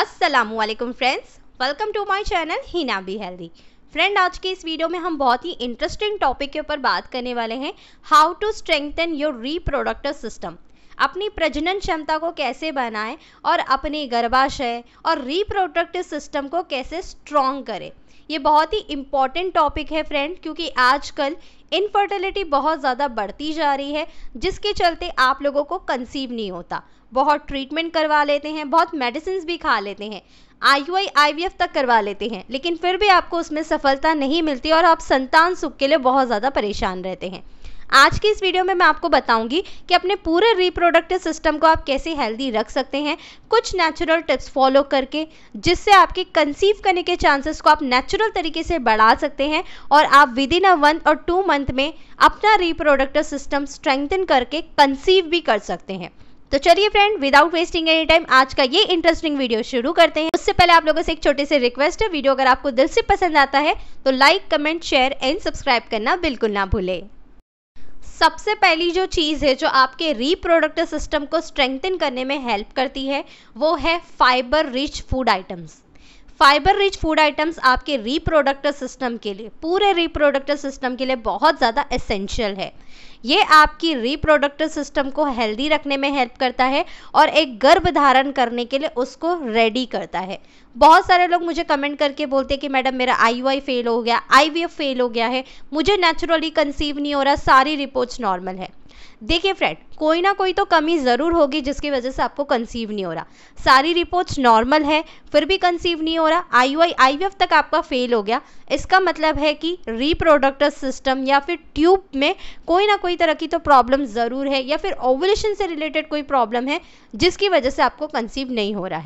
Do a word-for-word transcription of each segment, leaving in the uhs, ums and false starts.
अस्सलामुअलैकुम friends, welcome to my channel Heena be healthy. Friend, आज के इस वीडियो में हम बहुत ही इंटरेस्टिंग टॉपिक के ऊपर बात करने वाले हैं, how to strengthen your reproductive system. अपनी प्रजनन क्षमता को कैसे बनाएं और अपने गर्भाशय और रिप्रोडक्टिव सिस्टम को कैसे स्ट्रॉन्ग करें। ये बहुत ही इम्पॉर्टेंट टॉपिक है फ्रेंड, क्योंकि आजकल इनफर्टिलिटी बहुत ज़्यादा बढ़ती जा रही है, जिसके चलते आप लोगों को कंसीव नहीं होता। बहुत ट्रीटमेंट करवा लेते हैं, बहुत मेडिसिन भी खा लेते हैं, I U I, I V F तक करवा लेते हैं, लेकिन फिर भी आपको उसमें सफलता नहीं मिलती और आप संतान सुख के लिए बहुत ज़्यादा परेशान रहते हैं। आज की इस वीडियो में मैं आपको बताऊंगी कि अपने पूरे रिप्रोडक्टिव सिस्टम को आप कैसे हेल्दी रख सकते हैं, कुछ नेचुरल टिप्स फॉलो करके, जिससे आपके कंसीव करने के चांसेस को आप नेचुरल तरीके से बढ़ा सकते हैं और आप विद इन अ वन और टू मंथ में अपना रिप्रोडक्टिव सिस्टम स्ट्रेंथन करके कंसीव भी कर सकते हैं। तो चलिए friend, without wasting any time आज का ये इंटरेस्टिंग वीडियो शुरू करते हैं। उससे पहले आप लोगों से एक छोटे से रिक्वेस्ट है, वीडियो अगर आपको दिल से पसंद आता है तो like, comment, share and subscribe करना बिल्कुल ना भूलें। सबसे पहली जो चीज़ है जो आपके रिप्रोडक्टिव सिस्टम को स्ट्रेंथन करने में हेल्प करती है, वो है fibre rich food items. Fibre rich food items आपके रिप्रोडक्टिव सिस्टम के लिए, पूरे रिप्रोडक्टिव सिस्टम के लिए बहुत ज़्यादा एसेंशियल है। ये आपकी रिप्रोडक्टिव सिस्टम को हेल्दी रखने में हेल्प करता है और एक गर्भ धारण करने के लिए उसको रेडी करता है। बहुत सारे लोग मुझे कमेंट करके बोलते हैं कि मैडम मेरा आई यू आई फेल हो गया, आई वी एफ फेल हो गया है, मुझे नेचुरली कंसीव नहीं हो रहा, सारी रिपोर्ट्स नॉर्मल है। देखिए फ्रेंड, कोई ना कोई तो कमी ज़रूर होगी जिसकी वजह से आपको कंसीव नहीं हो रहा। सारी रिपोर्ट्स नॉर्मल है फिर भी कंसीव नहीं हो रहा, I U I, I V F तक आपका फेल हो गया, इसका मतलब है कि रिप्रोडक्टिव सिस्टम या फिर ट्यूब में कोई ना कोई तरह की तो प्रॉब्लम ज़रूर है, या फिर ओवुलेशन से रिलेटेड कोई प्रॉब्लम है जिसकी वजह से आपको कंसीव नहीं हो रहा है।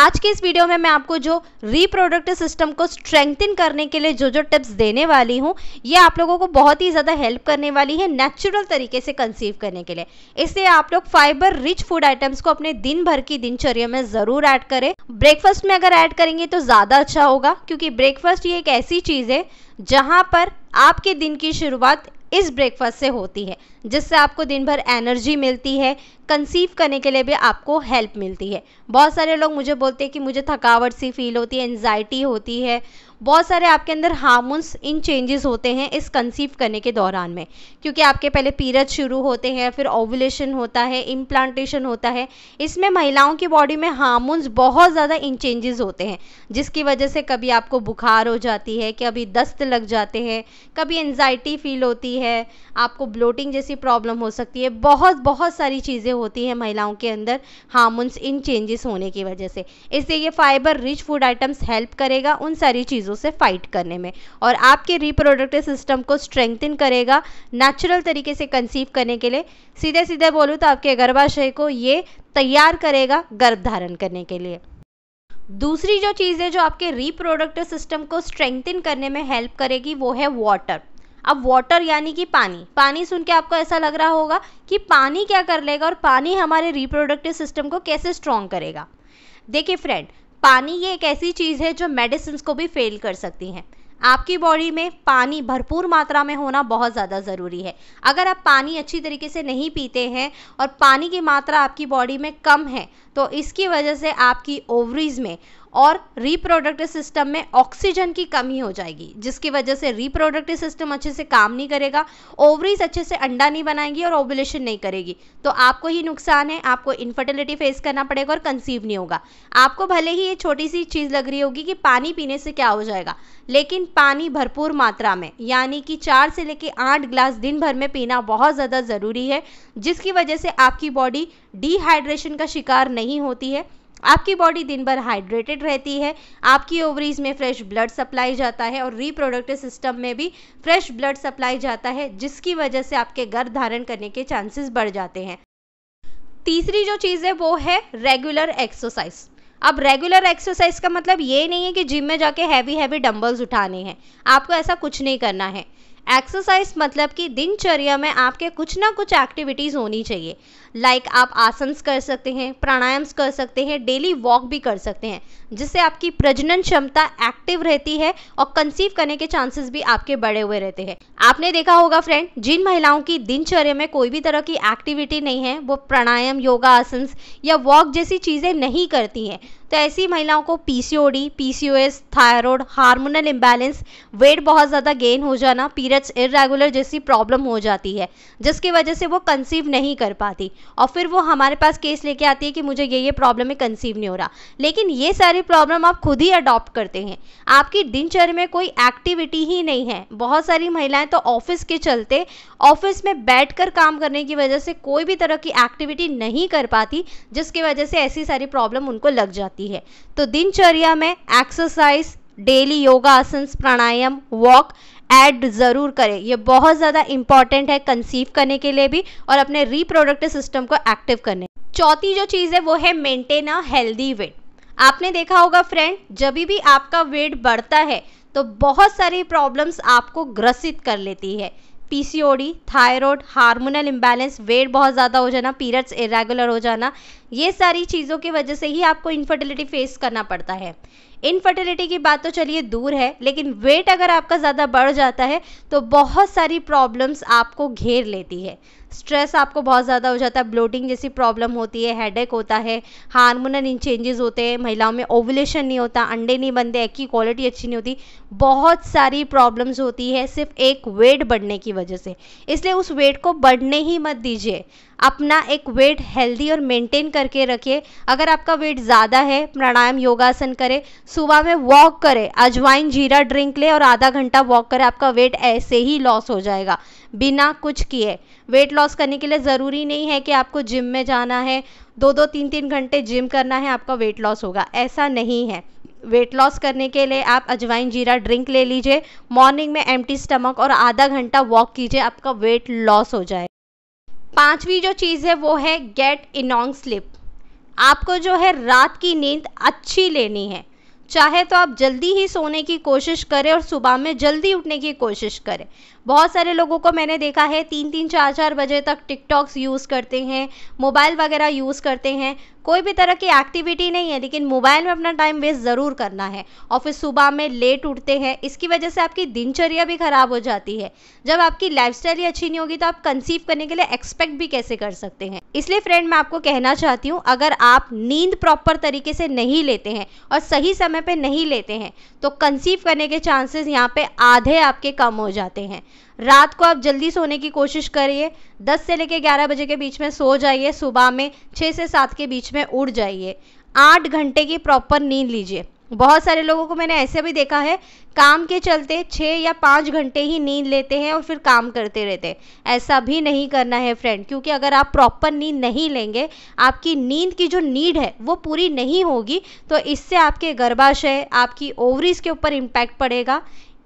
आज के इस वीडियो में मैं आपको जो रिप्रोडक्टिव सिस्टम को स्ट्रेंथन करने के लिए जो जो टिप्स देने वाली हूँ, ये आप लोगों को बहुत ही ज़्यादा हेल्प करने वाली है नेचुरल तरीके से कंसीव करने के लिए। इसलिए आप लोग फाइबर रिच फूड आइटम्स को अपने दिन भर की दिनचर्या में ज़रूर ऐड करें। ब्रेकफास्ट में अगर ऐड करेंगे तो ज़्यादा अच्छा होगा, क्योंकि ब्रेकफास्ट ये एक ऐसी चीज़ है जहाँ पर आपके दिन की शुरुआत इस ब्रेकफास्ट से होती है, जिससे आपको दिन भर एनर्जी मिलती है, कंसीव करने के लिए भी आपको हेल्प मिलती है। बहुत सारे लोग मुझे बोलते हैं कि मुझे थकावट सी फील होती है, एंजाइटी होती है, बहुत सारे आपके अंदर हार्मोन्स इन चेंजेस होते हैं इस कंसीव करने के दौरान में, क्योंकि आपके पहले पीरियड शुरू होते हैं, फिर ओवुलेशन होता है, इम्प्लांटेशन होता है। इसमें महिलाओं की बॉडी में हार्मोन्स बहुत ज़्यादा इन चेंजेस होते हैं, जिसकी वजह से कभी आपको बुखार हो जाती है, कभी दस्त लग जाते हैं, कभी एंजाइटी फील होती है, आपको ब्लोटिंग जैसी प्रॉब्लम हो सकती है। बहुत बहुत सारी चीज़ें होती हैं महिलाओं के अंदर हार्मोन्स इन चेंजेस होने की वजह से। इसलिए ये fibre rich food items help करेगा उन सारी चीज़ों से फाइट करने में और आपके रिप्रोडक्टिव सिस्टम को स्ट्रेंथन करेगा नेचुरल तरीके से कंसीव करने के लिए। सीधे सीधे बोलूं तो आपके गर्भाशय को ये तैयार करेगा गर्भ धारण करने के लिए। दूसरी जो चीज़ है जो आपके रिप्रोडक्टिव सिस्टम को स्ट्रेंथन करने में हेल्प करेगी, वो है वाटर। अब वाटर यानी कि पानी। पानी सुन के आपको ऐसा लग रहा होगा कि पानी क्या कर लेगा और पानी हमारे रिप्रोडक्टिव सिस्टम को कैसे स्ट्रॉन्ग करेगा। देखिए फ्रेंड, पानी ये एक ऐसी चीज़ है जो मेडिसिन को भी फेल कर सकती हैं। आपकी बॉडी में पानी भरपूर मात्रा में होना बहुत ज़्यादा ज़रूरी है। अगर आप पानी अच्छी तरीके से नहीं पीते हैं और पानी की मात्रा आपकी बॉडी में कम है, तो इसकी वजह से आपकी ओवरीज़ में और रिप्रोडक्टिव सिस्टम में ऑक्सीजन की कमी हो जाएगी, जिसकी वजह से रिप्रोडक्टिव सिस्टम अच्छे से काम नहीं करेगा, ओवरीज अच्छे से अंडा नहीं बनाएंगी और ओव्यूलेशन नहीं करेगी, तो आपको ही नुकसान है, आपको इनफर्टिलिटी फेस करना पड़ेगा और कंसीव नहीं होगा। आपको भले ही ये छोटी सी चीज़ लग रही होगी कि पानी पीने से क्या हो जाएगा, लेकिन पानी भरपूर मात्रा में यानी कि चार से लेकर आठ ग्लास दिन भर में पीना बहुत ज़्यादा ज़रूरी है, जिसकी वजह से आपकी बॉडी डिहाइड्रेशन का शिकार नहीं होती है, आपकी बॉडी दिन भर हाइड्रेटेड रहती है, आपकी ओवरीज में फ्रेश ब्लड सप्लाई जाता है और रिप्रोडक्टिव सिस्टम में भी फ्रेश ब्लड सप्लाई जाता है, जिसकी वजह से आपके गर्भ धारण करने के चांसेस बढ़ जाते हैं। तीसरी जो चीज़ है वो है रेगुलर एक्सरसाइज। अब रेगुलर एक्सरसाइज का मतलब ये नहीं है कि जिम में जाके हैवी हैवी डंबल्स उठाने हैं, आपको ऐसा कुछ नहीं करना है। एक्सरसाइज मतलब कि दिनचर्या में आपके कुछ ना कुछ एक्टिविटीज़ होनी चाहिए, लाइक आप आसन्स कर सकते हैं, प्राणायाम्स कर सकते हैं, डेली वॉक भी कर सकते हैं, जिससे आपकी प्रजनन क्षमता एक्टिव रहती है और कंसीव करने के चांसेस भी आपके बढ़े हुए रहते हैं। आपने देखा होगा फ्रेंड, जिन महिलाओं की दिनचर्या में कोई भी तरह की एक्टिविटी नहीं है, वो प्राणायाम, योगा आसन्स या वॉक जैसी चीज़ें नहीं करती हैं, तो ऐसी महिलाओं को PCOD, PCOS, thyroid, hormonal imbalance, weight बहुत ज़्यादा गेन हो जाना, पीरियड्स इरेगुलर जैसी प्रॉब्लम हो जाती है, जिसकी वजह से वो कंसीव नहीं कर पाती और फिर वो हमारे पास केस लेके आती है कि मुझे ये ये प्रॉब्लम है, कंसीव नहीं हो रहा। लेकिन ये सारी प्रॉब्लम आप खुद ही अडॉप्ट करते हैं, आपकी दिनचर्या में कोई एक्टिविटी ही नहीं है। बहुत सारी महिलाएं तो ऑफिस के चलते, ऑफिस में बैठकर काम करने की वजह से कोई भी तरह की एक्टिविटी नहीं कर पाती, जिसकी वजह से ऐसी सारी प्रॉब्लम उनको लग जाती है। तो दिनचर्या में एक्सरसाइज, डेली योगा आसन, प्राणायाम, वॉक ऐड ज़रूर करें। ये बहुत ज़्यादा इंपॉर्टेंट है कंसीव करने के लिए भी और अपने रिप्रोडक्टिव सिस्टम को एक्टिव करने। चौथी जो चीज़ है वो है मेंटेन अ हेल्दी वेट। आपने देखा होगा फ्रेंड, जब भी आपका वेट बढ़ता है तो बहुत सारी प्रॉब्लम्स आपको ग्रसित कर लेती है। PCOD, thyroid, hormonal imbalance, weight बहुत ज़्यादा हो जाना, पीरियड्स इरेगुलर हो जाना, ये सारी चीज़ों की वजह से ही आपको इनफर्टिलिटी फेस करना पड़ता है। इनफर्टिलिटी की बात तो चलिए दूर है, लेकिन वेट अगर आपका ज़्यादा बढ़ जाता है तो बहुत सारी प्रॉब्लम्स आपको घेर लेती है। स्ट्रेस आपको बहुत ज़्यादा हो जाता है, ब्लोटिंग जैसी प्रॉब्लम होती है, हेडेक होता है, हार्मोनल इन चेंजेस होते हैं, महिलाओं में ओवुलेशन नहीं होता, अंडे नहीं बनते, एग की क्वालिटी अच्छी नहीं होती, बहुत सारी प्रॉब्लम्स होती है सिर्फ एक वेट बढ़ने की वजह से। इसलिए उस वेट को बढ़ने ही मत दीजिए, अपना एक वेट हेल्दी और मेंटेन करके रखिए। अगर आपका वेट ज़्यादा है, प्राणायाम, योगासन करें, सुबह में वॉक करें, अजवाइन जीरा ड्रिंक लें और आधा घंटा वॉक करें, आपका वेट ऐसे ही लॉस हो जाएगा बिना कुछ किए। वेट लॉस करने के लिए ज़रूरी नहीं है कि आपको जिम में जाना है, दो दो तीन तीन घंटे जिम करना है, आपका वेट लॉस होगा, ऐसा नहीं है। वेट लॉस करने के लिए आप अजवाइन जीरा ड्रिंक ले लीजिए, मॉर्निंग में एम्प्टी स्टमक और आधा घंटा वॉक कीजिए, आपका वेट लॉस हो जाएगा। पांचवी जो चीज़ है वो है गेट इनॉन्ग स्लिप। आपको जो है रात की नींद अच्छी लेनी है, चाहे तो आप जल्दी ही सोने की कोशिश करें और सुबह में जल्दी उठने की कोशिश करें। बहुत सारे लोगों को मैंने देखा है तीन तीन चार चार बजे तक टिकटॉक्स यूज़ करते हैं, मोबाइल वगैरह यूज़ करते हैं, कोई भी तरह की एक्टिविटी नहीं है, लेकिन मोबाइल में अपना टाइम वेस्ट ज़रूर करना है और फिर सुबह में लेट उठते हैं। इसकी वजह से आपकी दिनचर्या भी ख़राब हो जाती है। जब आपकी लाइफस्टाइल ही अच्छी नहीं होगी तो आप कंसीव करने के लिए एक्सपेक्ट भी कैसे कर सकते हैं। इसलिए फ्रेंड, मैं आपको कहना चाहती हूँ, अगर आप नींद प्रॉपर तरीके से नहीं लेते हैं और सही समय पर नहीं लेते हैं तो कंसीव करने के चांसेस यहाँ पर आधे आपके कम हो जाते हैं। रात को आप जल्दी सोने की कोशिश करिए, दस से लेकर ग्यारह बजे के बीच में सो जाइए, सुबह में छः से सात के बीच में उठ जाइए, आठ घंटे की प्रॉपर नींद लीजिए। बहुत सारे लोगों को मैंने ऐसे भी देखा है, काम के चलते छः या पाँच घंटे ही नींद लेते हैं और फिर काम करते रहते हैं। ऐसा भी नहीं करना है फ्रेंड, क्योंकि अगर आप प्रॉपर नींद नहीं लेंगे, आपकी नींद की जो नीड है वो पूरी नहीं होगी, तो इससे आपके गर्भाशय, आपकी ओवरीज के ऊपर इम्पैक्ट पड़ेगा,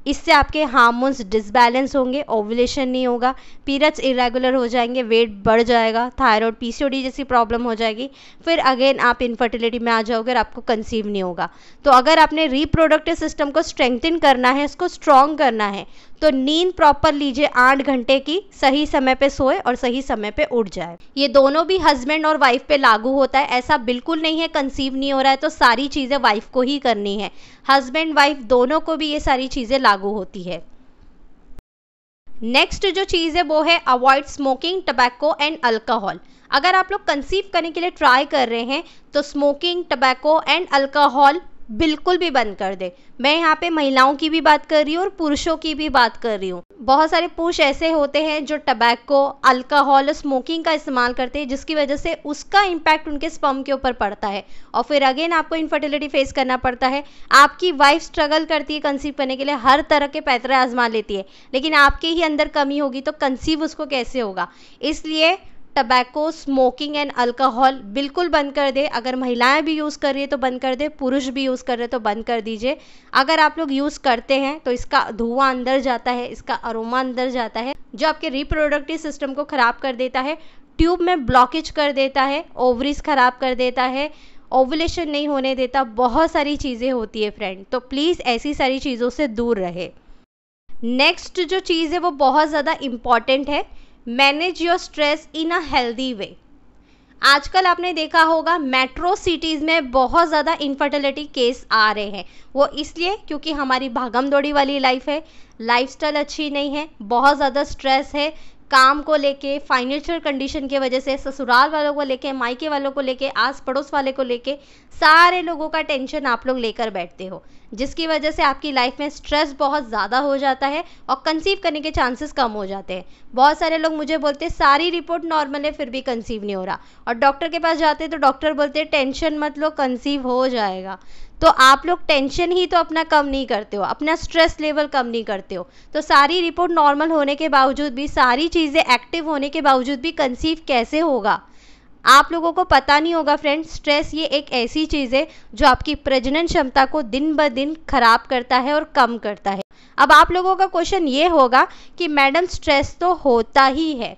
इससे आपके हार्मोन्स डिसबैलेंस होंगे, ओवुलेशन नहीं होगा, पीरियड्स इरेगुलर हो जाएंगे, वेट बढ़ जाएगा, थायराइड, पीसीओडी जैसी प्रॉब्लम हो जाएगी, फिर अगेन आप इनफर्टिलिटी में आ जाओगे और आपको कंसीव नहीं होगा। तो अगर आपने रिप्रोडक्टिव सिस्टम को स्ट्रेंथन करना है, इसको स्ट्रॉन्ग करना है, तो नींद प्रॉपर लीजिए, आठ घंटे की, सही समय पे सोए और सही समय पे उठ जाए। ये दोनों भी हस्बैंड और वाइफ पे लागू होता है, ऐसा बिल्कुल नहीं है कंसीव नहीं हो रहा है तो सारी चीज़ें वाइफ को ही करनी है। हस्बैंड वाइफ दोनों को भी ये सारी चीज़ें लागू होती है। नेक्स्ट जो चीज़ है वो है avoid smoking, tobacco and alcohol. अगर आप लोग कंसीव करने के लिए ट्राई कर रहे हैं तो स्मोकिंग, टबैको एंड अल्कोहल बिल्कुल भी बंद कर दे। मैं यहाँ पे महिलाओं की भी बात कर रही हूँ और पुरुषों की भी बात कर रही हूँ। बहुत सारे पुरुष ऐसे होते हैं जो टबैको, अल्कोहल, स्मोकिंग का इस्तेमाल करते हैं, जिसकी वजह से उसका इम्पैक्ट उनके स्पर्म के ऊपर पड़ता है और फिर अगेन आपको इनफर्टिलिटी फेस करना पड़ता है। आपकी वाइफ स्ट्रगल करती है कंसीव करने के लिए, हर तरह के पैतरे आजमा लेती है, लेकिन आपके ही अंदर कमी होगी तो कंसीव उसको कैसे होगा। इसलिए टबैको, स्मोकिंग एंड अल्कोहल बिल्कुल बंद कर दे। अगर महिलाएं भी यूज़ कर रही है तो बंद कर दे, पुरुष भी यूज़ कर रहे तो बंद कर दीजिए। अगर आप लोग यूज़ करते हैं तो इसका धुआं अंदर जाता है, इसका अरोमा अंदर जाता है, जो आपके रिप्रोडक्टिव सिस्टम को ख़राब कर देता है, ट्यूब में ब्लॉकेज कर देता है, ओवरीज ख़राब कर देता है, ओवुलेशन नहीं होने देता, बहुत सारी चीज़ें होती है फ्रेंड। तो प्लीज़ ऐसी सारी चीज़ों से दूर रहे। नेक्स्ट जो चीज़ है वो बहुत ज़्यादा इम्पॉर्टेंट है, manage your stress in a healthy way. आजकल आपने देखा होगा मेट्रो सिटीज़ में बहुत ज़्यादा इनफर्टिलिटी केस आ रहे हैं, वो इसलिए क्योंकि हमारी भागम दौड़ी वाली लाइफ है, लाइफस्टाइल अच्छी नहीं है, बहुत ज़्यादा स्ट्रेस है, काम को लेके, फाइनेंशियल कंडीशन की वजह से, ससुराल वालों को लेके, मायके वालों को लेके, आस पड़ोस वाले को लेके, सारे लोगों का टेंशन आप लोग लेकर बैठते हो, जिसकी वजह से आपकी लाइफ में स्ट्रेस बहुत ज़्यादा हो जाता है और कंसीव करने के चांसेस कम हो जाते हैं। बहुत सारे लोग मुझे बोलते हैं सारी रिपोर्ट नॉर्मल है फिर भी कंसीव नहीं हो रहा, और डॉक्टर के पास जाते तो डॉक्टर बोलते हैं टेंशन मत लो कंसीव हो जाएगा। तो आप लोग टेंशन ही तो अपना कम नहीं करते हो, अपना स्ट्रेस लेवल कम नहीं करते हो, तो सारी रिपोर्ट नॉर्मल होने के बावजूद भी, सारी चीज़ें एक्टिव होने के बावजूद भी कंसीव कैसे होगा? आप लोगों को पता नहीं होगा फ्रेंड्स, स्ट्रेस ये एक ऐसी चीज़ है जो आपकी प्रजनन क्षमता को दिन ब दिन खराब करता है और कम करता है। अब आप लोगों का क्वेश्चन ये होगा कि मैडम स्ट्रेस तो होता ही है,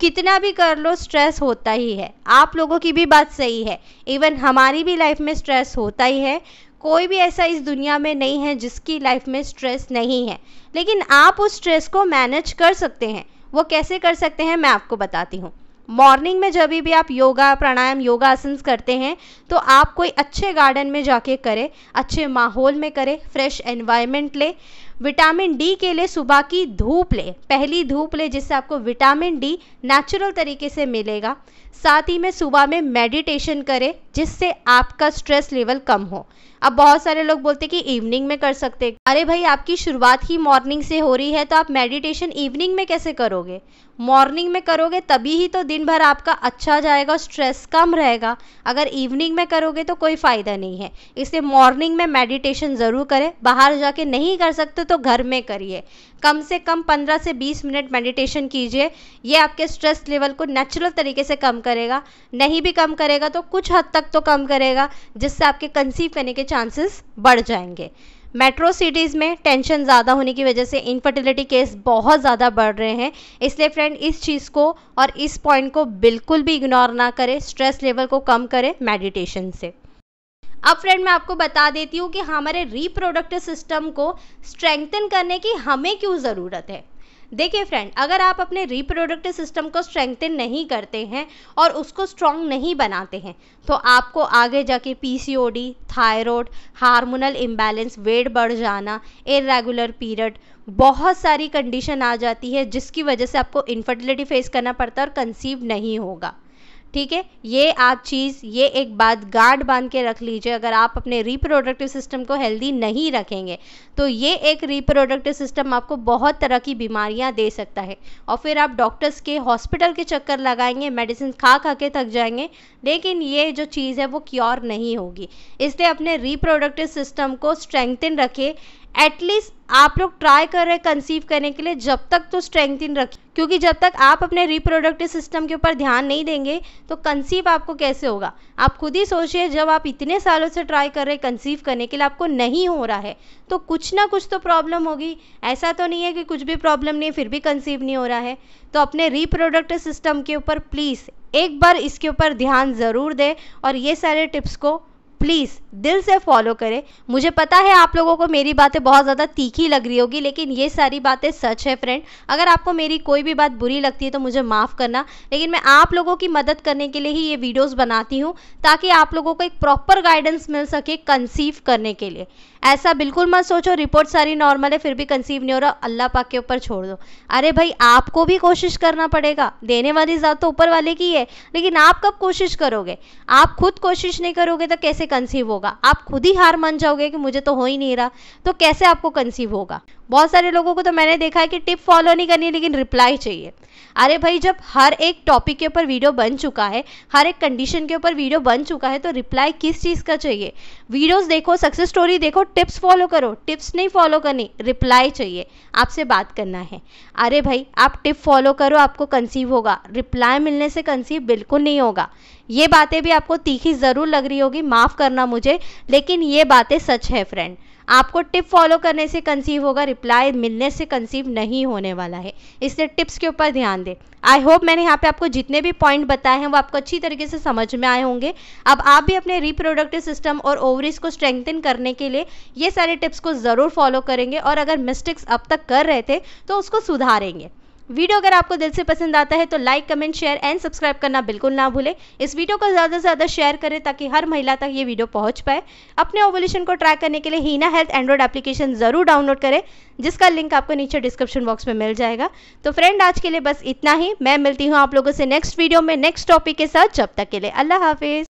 कितना भी कर लो स्ट्रेस होता ही है। आप लोगों की भी बात सही है, इवन हमारी भी लाइफ में स्ट्रेस होता ही है, कोई भी ऐसा इस दुनिया में नहीं है जिसकी लाइफ में स्ट्रेस नहीं है। लेकिन आप उस स्ट्रेस को मैनेज कर सकते हैं, वो कैसे कर सकते हैं मैं आपको बताती हूँ। मॉर्निंग में जब भी आप योगा प्राणायाम योगा आसन करते हैं तो आप कोई अच्छे गार्डन में जाके करें, अच्छे माहौल में करें, फ्रेश एनवायरनमेंट ले, विटामिन डी के लिए सुबह की धूप ले, पहली धूप ले जिससे आपको विटामिन डी नेचुरल तरीके से मिलेगा। साथ ही में सुबह में मेडिटेशन करें जिससे आपका स्ट्रेस लेवल कम हो। अब बहुत सारे लोग बोलते कि इवनिंग में कर सकते हैं, अरे भाई आपकी शुरुआत ही मॉर्निंग से हो रही है तो आप मेडिटेशन इवनिंग में कैसे करोगे? मॉर्निंग में करोगे तभी ही तो दिन भर आपका अच्छा जाएगा, स्ट्रेस कम रहेगा। अगर इवनिंग में करोगे तो कोई फ़ायदा नहीं है, इसलिए मॉर्निंग में मेडिटेशन ज़रूर करें। बाहर जाके नहीं कर सकते तो घर में करिए, कम से कम पंद्रह से बीस मिनट मेडिटेशन कीजिए, ये आपके स्ट्रेस लेवल को नेचुरल तरीके से कम करेगा, नहीं भी कम करेगा तो कुछ हद तक तो कम करेगा, जिससे आपके कंसीव करने के चांसेस बढ़ जाएंगे। मेट्रो सिटीज़ में टेंशन ज़्यादा होने की वजह से इनफर्टिलिटी केस बहुत ज़्यादा बढ़ रहे हैं, इसलिए फ्रेंड इस चीज़ को और इस पॉइंट को बिल्कुल भी इग्नोर ना करें, स्ट्रेस लेवल को कम करें मेडिटेशन से। अब फ्रेंड मैं आपको बता देती हूँ कि हमारे रिप्रोडक्टिव सिस्टम को स्ट्रेंथन करने की हमें क्यों ज़रूरत है। देखिए फ्रेंड, अगर आप अपने रिप्रोडक्टिव सिस्टम को स्ट्रेंथन नहीं करते हैं और उसको स्ट्रॉन्ग नहीं बनाते हैं तो आपको आगे जाके PCOD, thyroid, hormonal imbalance, weight बढ़ जाना, इरेगुलर पीरियड, बहुत सारी कंडीशन आ जाती है जिसकी वजह से आपको इन्फर्टिलिटी फेस करना पड़ता है और कंसीव नहीं होगा। ठीक है, ये आप चीज़, ये एक बात गार्ड बांध के रख लीजिए, अगर आप अपने रिप्रोडक्टिव सिस्टम को हेल्दी नहीं रखेंगे तो ये एक रिप्रोडक्टिव सिस्टम आपको बहुत तरह की बीमारियां दे सकता है, और फिर आप डॉक्टर्स के, हॉस्पिटल के चक्कर लगाएंगे, मेडिसिन खा खा के थक जाएंगे, लेकिन ये जो चीज़ है वो क्योर नहीं होगी। इसलिए अपने रिप्रोडक्टिव सिस्टम को स्ट्रेंथन रखें, एटलीस्ट आप लोग ट्राई कर रहे हैं कंसीव करने के लिए, जब तक तो स्ट्रेंथन रखें, क्योंकि जब तक आप अपने रिप्रोडक्टिव सिस्टम के ऊपर ध्यान नहीं देंगे तो कंसीव आपको कैसे होगा? आप खुद ही सोचिए, जब आप इतने सालों से ट्राई कर रहे हैं कंसीव करने के लिए, आपको नहीं हो रहा है तो कुछ ना कुछ तो प्रॉब्लम होगी। ऐसा तो नहीं है कि कुछ भी प्रॉब्लम नहीं है फिर भी कंसीव नहीं हो रहा है। तो अपने रिप्रोडक्टिव सिस्टम के ऊपर प्लीज़ एक बार इसके ऊपर ध्यान ज़रूर दें और ये सारे टिप्स को प्लीज़ दिल से फॉलो करें। मुझे पता है आप लोगों को मेरी बातें बहुत ज़्यादा तीखी लग रही होगी, लेकिन ये सारी बातें सच है फ्रेंड। अगर आपको मेरी कोई भी बात बुरी लगती है तो मुझे माफ़ करना, लेकिन मैं आप लोगों की मदद करने के लिए ही ये वीडियोस बनाती हूँ ताकि आप लोगों को एक प्रॉपर गाइडेंस मिल सके कंसीव करने के लिए। ऐसा बिल्कुल मत सोचो रिपोर्ट सारी नॉर्मल है फिर भी कंसीव नहीं हो रहा, अल्लाह पाक के ऊपर छोड़ दो। अरे भाई आपको भी कोशिश करना पड़ेगा, देने वाली ज़ात तो ऊपर वाले की है, लेकिन आप कब कोशिश करोगे? आप खुद कोशिश नहीं करोगे तो कैसे कंसीव होगा? आप खुद ही हार मान जाओगे कि मुझे तो हो ही नहीं रहा, तो कैसे आपको कंसीव होगा? बहुत सारे लोगों को तो मैंने देखा है कि टिप फॉलो नहीं करनी लेकिन रिप्लाई चाहिए। अरे भाई जब हर एक टॉपिक के ऊपर वीडियो बन चुका है, हर एक कंडीशन के ऊपर वीडियो बन चुका है, तो रिप्लाई किस चीज़ का चाहिए? वीडियोस देखो, सक्सेस स्टोरी देखो, टिप्स फॉलो करो। टिप्स नहीं फॉलो करनी, रिप्लाई चाहिए, आपसे बात करना है। अरे भाई आप टिप फॉलो करो आपको कंसीव होगा, रिप्लाई मिलने से कंसीव बिल्कुल नहीं होगा। ये बातें भी आपको तीखी ज़रूर लग रही होगी, माफ़ करना मुझे, लेकिन ये बातें सच है फ्रेंड। आपको टिप फॉलो करने से कंसीव होगा, रिप्लाई मिलने से कंसीव नहीं होने वाला है, इसलिए टिप्स के ऊपर ध्यान दें। आई होप मैंने यहाँ पे आपको जितने भी पॉइंट बताए हैं वो आपको अच्छी तरीके से समझ में आए होंगे। अब आप भी अपने रिप्रोडक्टिव सिस्टम और ओवरीज को स्ट्रेंथन करने के लिए ये सारे टिप्स को ज़रूर फॉलो करेंगे, और अगर मिस्टेक्स अब तक कर रहे थे तो उसको सुधारेंगे। वीडियो अगर आपको दिल से पसंद आता है तो like, comment, share and subscribe करना बिल्कुल ना भूलें। इस वीडियो को ज़्यादा से ज़्यादा शेयर करें ताकि हर महिला तक ये वीडियो पहुंच पाए। अपने ओवुलेशन को ट्रैक करने के लिए हीना हेल्थ एंड्रॉइड एप्लीकेशन ज़रूर डाउनलोड करें, जिसका लिंक आपको नीचे डिस्क्रिप्शन बॉक्स में मिल जाएगा। तो फ्रेंड, आज के लिए बस इतना ही। मैं मिलती हूँ आप लोगों से नेक्स्ट वीडियो में नेक्स्ट टॉपिक के साथ। जब तक के लिए अल्लाह हाफिज़।